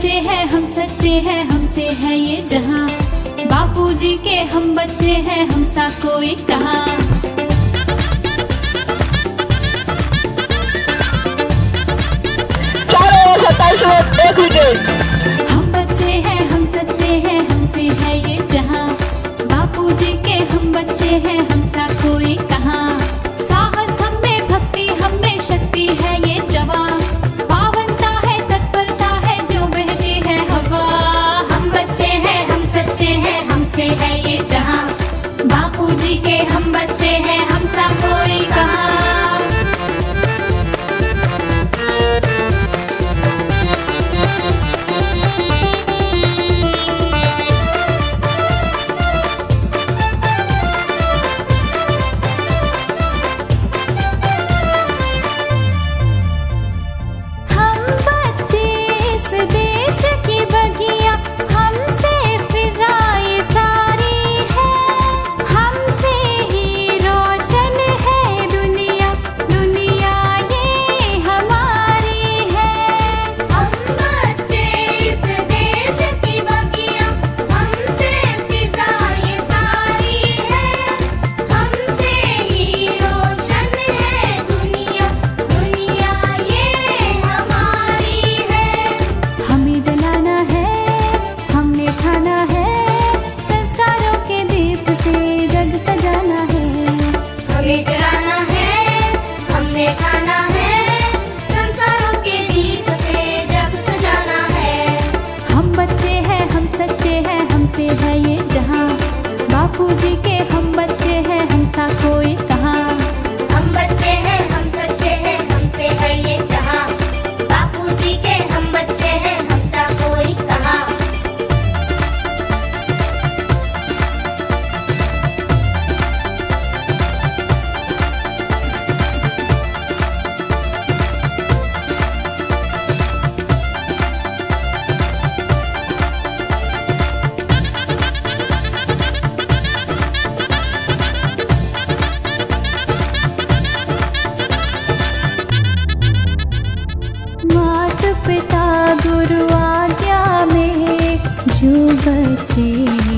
सच्चे हैं हम, सच्चे हैं हमसे है ये जहां, बापूजी के हम बच्चे हैं हम सा कोई कहां। हम बच्चे हैं हम, सच्चे हैं हमसे है ये जहां, बापूजी के हम बच्चे हैं हम सा कोई कहां। साहस हम में, भक्ति हम में, शक्ति है ये जवां, है ये जहां, बापूजी के हम बच्चे हैं हम सा कोई कहां। हम बच्चे इस देश की बगिया, हमसे फिजा है ये जहां, बापूजी के हम बच्चे हैं हम सा कोई कहां। हम बच्चे हैं हम, सच्चे हैं हमसे है ये जहां, बापूजी के हम बच्चे हैं हम सा कोई कहां। पिता गुरु आज्ञा में जो बच्चे